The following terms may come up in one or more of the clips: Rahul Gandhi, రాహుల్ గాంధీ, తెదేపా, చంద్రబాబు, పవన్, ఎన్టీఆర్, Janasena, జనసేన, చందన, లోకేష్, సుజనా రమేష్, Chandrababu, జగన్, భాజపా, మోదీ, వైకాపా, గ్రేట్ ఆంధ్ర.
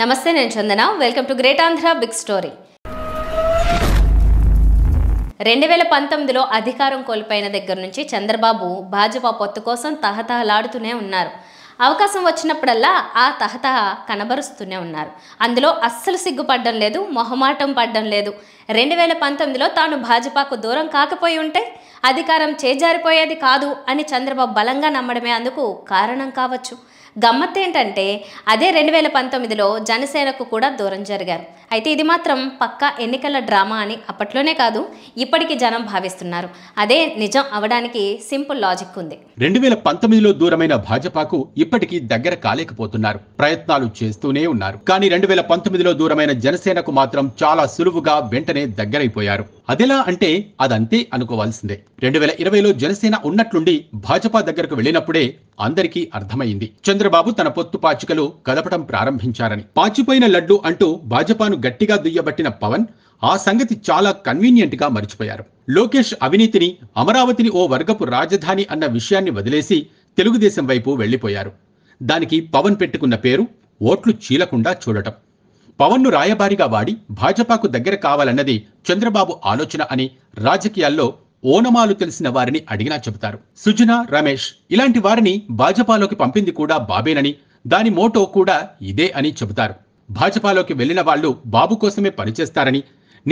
నమస్తే నేను చందన welcome to గ్రేట్ ఆంధ్ర big story 2019లో అధికారం కోల్పోయిన దగ్గర నుంచి చంద్రబాబు భాజపా పొత్తు కోసం తహతహలాడుతూనే ఉన్నారు అవకాశం వచ్చినప్పుడల్లా ఆ తహతహ కనబరుస్తూనే ఉన్నారు అందులో అస్సలు సిగ్గుపడడం లేదు మొహమాటం పడడం లేదు 2019లో తాను భాజపాకు దూరం కాకపోయి ఉంటే అధికారం చేజారిపోయేది కాదు అని చంద్రబాబు బలంగా నమ్మడమే అందుకు కారణం కావచ్చు గమ్మత్తేంటంటే అదే 2019లో జనసేనకు కూడా దూరం జరిగారు అయితే ఇది మాత్రం పక్కా ఎన్నికల డ్రామా అని అప్పట్లోనే కాదు ఇప్పటికీ జనం భావిస్తున్నారు అదే నిజం అవడానికి సింపుల్ లాజిక్ ఉంది 2019లో దూరమైన భాజపాకు ఇప్పటికీ దగ్గర కాలేకపోతున్నారు ప్రయత్నాలు చేస్తూనే ఉన్నారు కానీ 2019లో దూరమైన జనసేనకు మాత్రం చాలా సులువుగా వెంటనే దగ్గరైపోయారు అదెలా అంటే అదంతే అనుకోవాల్సిందే 2020లో జనసేన ఉన్నట్లుండి భాజపా దగ్గరకు వెళ్ళినప్పుడే అందరికీ అర్థమైంది చంద్రబాబు తన పొత్తు పాచికలు కదపడం ప్రారంభించారని పాచిపోయిన లడ్డు అంటూ భాజపాను గట్టిగా దుయ్యబట్టిన పవన్ ఆ సంగతి చాలా కన్వీనియంట్ గా మర్చిపోయారు లోకేష్ అవినీతిని అమరావతిని ఓ వర్గపు రాజధాని అన్న విషయాన్ని వదిలేసి తెలుగుదేశం వైపు వెళ్లిపోయారు దానికి పవన్ పెట్టుకున్న పేరు ఓట్లు చీలకుండా చూడటం పవన్ను రాయబారిగా వాడి భాజపాకు దగ్గర కావాలన్నది చంద్రబాబు ఆలోచన అని రాజకీయాల్లో ఓనమాలు తెలిసిన వారిని అడిగినా చెబుతారు సుజనా రమేష్ ఇలాంటి వారిని భాజపాలోకి పంపింది కూడా బాబేనని దాని మోటో కూడా ఇదే అని చెబుతారు భాజపాలోకి వెళ్లిన వాళ్లు బాబు కోసమే పనిచేస్తారని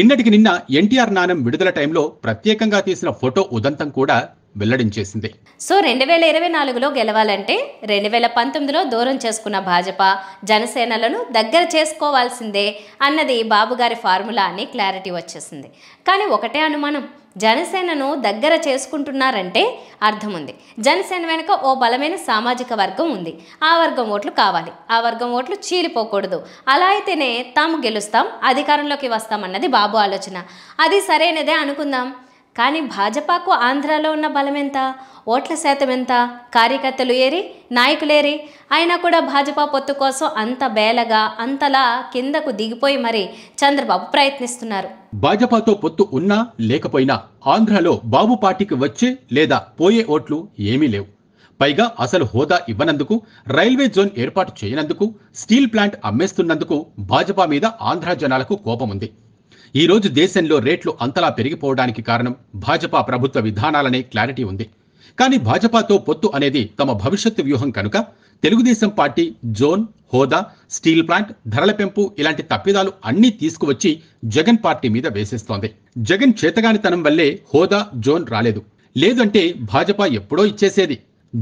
నిన్నటికి నిన్న ఎన్టీఆర్ నాణం విడుదల టైంలో ప్రత్యేకంగా తీసిన ఫోటో ఉదంతం కూడా వెల్లడించేసింది సో 2024లో గెలవాలంటే 2019లో దూరం చేసుకున్న భాజపా జనసేనలను దగ్గర చేసుకోవాల్సిందే అన్నది బాబుగారి ఫార్ములా అని క్లారిటీ వచ్చేసింది కానీ ఒకటే అనుమానం జనసేనను దగ్గర చేసుకుంటున్నారంటే అర్థం ఉంది జనసేన వెనుక ఓ బలమైన సామాజిక వర్గం ఉంది ఆ వర్గం ఓట్లు కావాలి ఆ వర్గం ఓట్లు చీలిపోకూడదు అలా అయితేనే తాము గెలుస్తాం అధికారంలోకి వస్తామన్నది బాబు ఆలోచన అది సరైనదే అనుకుందాం కానీ భాజపాకు ఆంధ్రాలో ఉన్న బలం ఎంత ఓట్ల శాతం ఎంత కార్యకర్తలు ఏరి నాయకులేరి అయినా కూడా భాజపా పొత్తు కోసం అంత బేలగా అంతలా కిందకు దిగిపోయి మరి చంద్రబాబు ప్రయత్నిస్తున్నారు భాజపాతో పొత్తు ఉన్నా లేకపోయినా ఆంధ్రాలో బాబు పార్టీకి వచ్చే లేదా పోయే ఓట్లు ఏమీ లేవు పైగా అసలు హోదా ఇవ్వనందుకు రైల్వే జోన్ ఏర్పాటు చేయనందుకు స్టీల్ ప్లాంట్ అమ్మేస్తున్నందుకు భాజపా మీద ఆంధ్ర జనాలకు కోపం ఉంది ఈ రోజు దేశంలో రేట్లు అంతలా పెరిగిపోవడానికి కారణం భాజపా ప్రభుత్వ విధానాలనే క్లారిటీ ఉంది కానీ భాజపాతో పొత్తు అనేది తమ భవిష్యత్తు వ్యూహం కనుక తెలుగుదేశం పార్టీ జోన్ హోదా స్టీల్ ప్లాంట్ ధరల పెంపు ఇలాంటి తప్పిదాలు అన్నీ తీసుకువచ్చి జగన్ పార్టీ మీద వేసేస్తోంది జగన్ చేతగానితనం వల్లే హోదా జోన్ రాలేదు లేదంటే భాజపా ఎప్పుడో ఇచ్చేసేది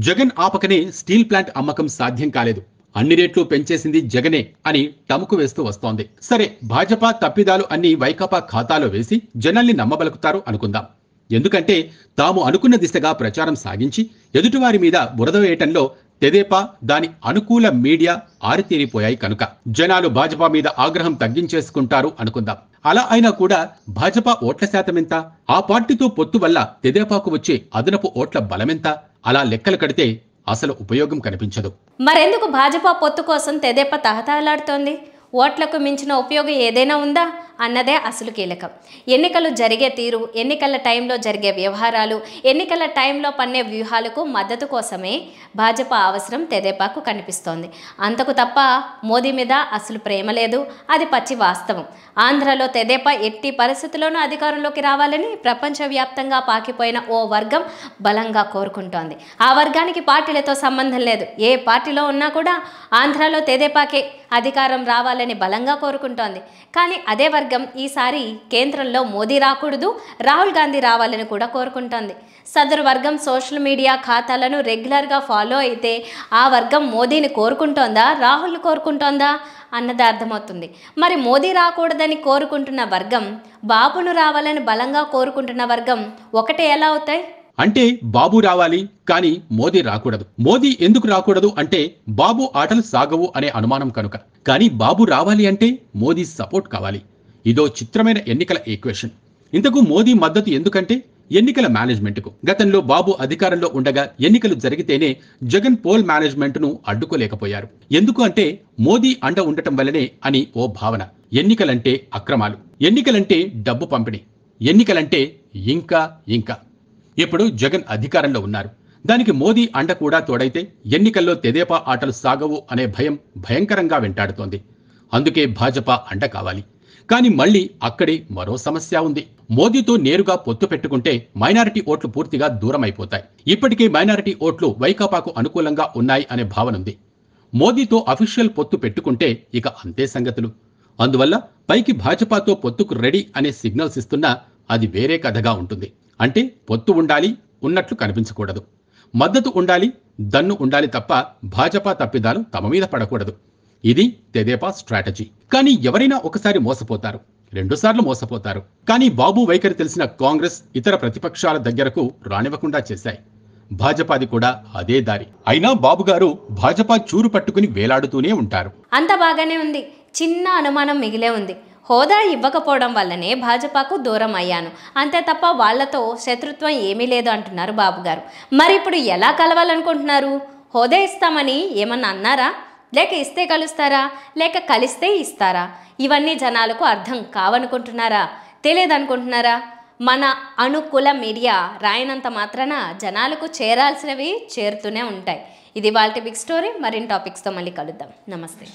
జగన్ ఆపకనే స్టీల్ ప్లాంట్ అమ్మకం సాధ్యం కాలేదు అన్ని రేట్లు పెంచేసింది జగనే అని టముకు వేస్తూ వస్తోంది సరే భాజపా తప్పిదాలు అన్ని వైకాపా ఖాతాలో వేసి జనాల్ని నమ్మబలుకుతారు అనుకుందాం ఎందుకంటే తాము అనుకున్న దిశగా ప్రచారం సాగించి ఎదుటివారి మీద బురద వేయటంలో తెదేపా దాని అనుకూల మీడియా ఆరితేరిపోయాయి కనుక జనాలు భాజపా మీద ఆగ్రహం తగ్గించేసుకుంటారు అనుకుందాం అలా అయినా కూడా భాజపా ఓట్ల శాతం ఎంత ఆ పార్టీతో పొత్తు వల్ల తెదేపాకు వచ్చే అదనపు ఓట్ల బలమెంత అలా లెక్కలు కడితే అసలు ఉపయోగం కనిపించదు మరెందుకు భాజపా పొత్తు కోసం తెదేపా తహతహలాడుతోంది ఓట్లకు మించిన ఉపయోగం ఏదైనా ఉందా అన్నదే అసలు కీలకం ఎన్నికలు జరిగే తీరు ఎన్నికల టైంలో జరిగే వ్యవహారాలు ఎన్నికల టైంలో పన్నే వ్యూహాలకు మద్దతు కోసమే భాజపా అవసరం తెదేపాకు కనిపిస్తోంది అంతకు తప్ప మోదీ మీద అసలు ప్రేమ లేదు అది పచ్చి వాస్తవం ఆంధ్రలో తెదేపా ఎట్టి పరిస్థితుల్లోనూ అధికారంలోకి రావాలని ప్రపంచవ్యాప్తంగా పాకిపోయిన ఓ వర్గం బలంగా కోరుకుంటోంది ఆ వర్గానికి పార్టీలతో సంబంధం లేదు ఏ పార్టీలో ఉన్నా కూడా ఆంధ్రలో తెదేపాకే అధికారం రావాలని బలంగా కోరుకుంటోంది కానీ అదే వర్గం ఈసారి కేంద్రంలో మోదీ రాకూడదు రాహుల్ గాంధీ రావాలని కూడా కోరుకుంటోంది సదరు వర్గం సోషల్ మీడియా ఖాతాలను రెగ్యులర్గా ఫాలో అయితే ఆ వర్గం మోదీని కోరుకుంటోందా రాహుల్ని కోరుకుంటోందా అన్నది అర్థమవుతుంది మరి మోదీ రాకూడదని కోరుకుంటున్న వర్గం బాబును రావాలని బలంగా కోరుకుంటున్న వర్గం ఒకటే ఎలా అవుతాయి అంటే బాబు రావాలి కానీ మోదీ రాకూడదు మోదీ ఎందుకు రాకూడదు అంటే బాబు ఆటలు సాగవు అనే అనుమానం కనుక కానీ బాబు రావాలి అంటే మోదీ సపోర్ట్ కావాలి ఇదో చిత్రమైన ఎన్నికల ఈక్వేషన్ ఇంతకు మోదీ మద్దతు ఎందుకంటే ఎన్నికల మేనేజ్మెంట్కు గతంలో బాబు అధికారంలో ఉండగా ఎన్నికలు జరిగితేనే జగన్ పోల్ మేనేజ్మెంట్ను అడ్డుకోలేకపోయారు ఎందుకు అంటే మోదీ అండ ఉండటం వల్లనే అని ఓ భావన ఎన్నికలంటే అక్రమాలు ఎన్నికలంటే డబ్బు పంపిణీ ఎన్నికలంటే ఇంకా ఇంకా ఇప్పుడు జగన్ అధికారంలో ఉన్నారు దానికి మోదీ అండ కూడా తోడైతే ఎన్నికల్లో తెదేపా ఆటలు సాగవు అనే భయం భయంకరంగా వెంటాడుతోంది అందుకే భాజపా అండ కావాలి. కానీ మళ్ళీ అక్కడే మరో సమస్య ఉంది. మోదీతో నేరుగా పొత్తు పెట్టుకుంటే మైనారిటీ ఓట్లు పూర్తిగా దూరం అయిపోతాయి. ఇప్పటికే మైనారిటీ ఓట్లు వైకాపాకు అనుకూలంగా ఉన్నాయి అనే భావన ఉంది. మోదీతో అఫీషియల్ పొత్తు పెట్టుకుంటే ఇక అంతే సంగతులు. అందువల్ల పైకి భాజపాతో పొత్తుకు రెడీ అనే సిగ్నల్స్ ఇస్తున్నా అది వేరే కథగా ఉంటుంది. అంటే పొత్తు ఉండాలి, ఉన్నట్లు కనిపించకూడదు. మద్దతు ఉండాలి, దన్ను ఉండాలి తప్ప భాజపా తప్పిదాలు తమ మీద పడకూడదు. ఇది తెదేపా స్ట్రాటజీ. కానీ ఎవరైనా ఒకసారి మోసపోతారు, రెండుసార్లు మోసపోతారు. కానీ బాబు వైఖరి తెలిసిన కాంగ్రెస్ ఇతర ప్రతిపక్షాల దగ్గరకు రానివ్వకుండా చేశాయి. భాజపాది కూడా అదే దారి. అయినా బాబు గారు భాజపా చూరు పట్టుకుని వేలాడుతూనే ఉంటారు. అంత బాగానే ఉంది, చిన్న అనుమానం మిగిలే ఉంది. హోదా ఇవ్వకపోవడం వల్లనే భాజపాకు దూరం అయ్యాను అంతే తప్ప వాళ్లతో శత్రుత్వం ఏమీ లేదు అంటున్నారు బాబు గారు. మరి ఇప్పుడు ఎలా కలవాలనుకుంటున్నారు? హోదా ఇస్తామని ఏమన్నా అన్నారా? లేక ఇస్తే కలుస్తారా? లేక కలిస్తే ఇస్తారా? ఇవన్నీ జనాలకు అర్థం కావనుకుంటున్నారా? తెలియదనుకుంటున్నారా? మన అనుకూల మీడియా రాయనంత మాత్రాన జనాలకు చేరాల్సినవి చేరుతూనే ఉంటాయి. ఇది వాళ్ళ బిగ్ స్టోరీ. మరిన్ని టాపిక్స్తో మళ్ళీ కలుద్దాం. నమస్తే.